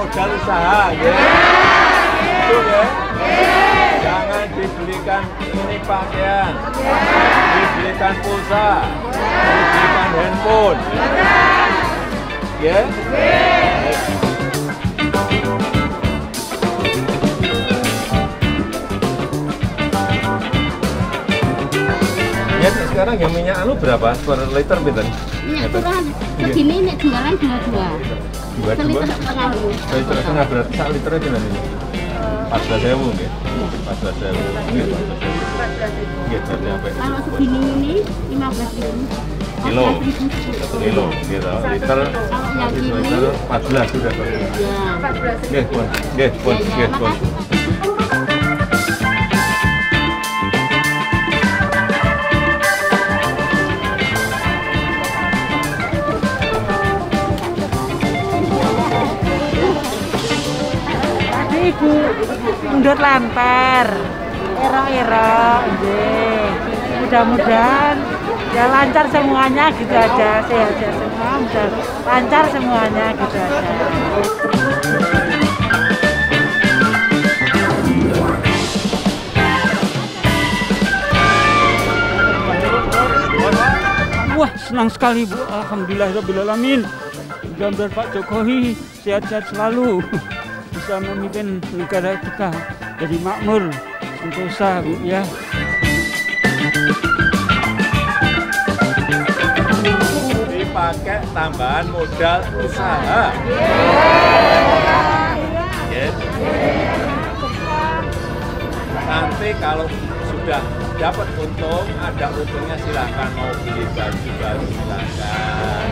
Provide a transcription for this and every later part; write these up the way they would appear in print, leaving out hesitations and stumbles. modal usaha, ya. Betul ya? Jangan dibelikan ini pakaian, dibelikan pulsa, dibelikan handphone, ya. Ya, sekarang yang minyak anu berapa per liter, pinten? Minyak curah segini ini jualan 22. 22? Liter setengah, berarti 1 liter aja nanti. 14.000 nggih. 14.000. Nggih, 14.000. Nggih, sampai. Kalau segini ini 15.000. Kilo, gitu. Liter, liter 14 sudah. 14. Nggih, Bun. Nggih, Bun. Nggih, Bun. Ibu mundut lemper, erok-erok, mudah-mudahan ya lancar semuanya gitu aja, sehat-sehat semua, mudah lancar semuanya gitu aja. Wah, senang sekali Bu, alhamdulillahirabbil alamin. Mudah-mudahan Pak Jokowi sehat-sehat selalu. Bisa memimpin negara kita jadi makmur, sentosa, Bu ya. Dipakai tambahan modal usaha. Yes. Nanti kalau sudah dapat untung, ada untungnya silahkan mau beli baju baru, silahkan.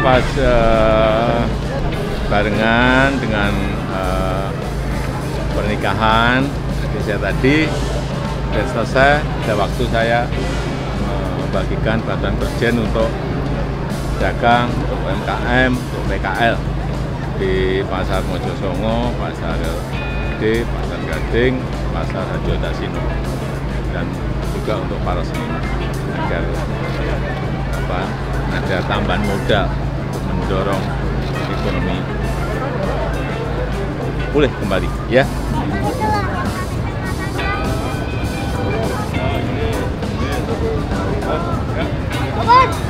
Pas barengan dengan pernikahan saya tadi, dan selesai ada waktu saya membagikan bantuan presiden untuk dagang, untuk UMKM, untuk PKL di pasar Mojosongo, pasar Gading, pasar Jodasindo, dan juga untuk para seniman agar apa, ada tambahan modal mendorong ekonomi pulih kembali, ya. Obat.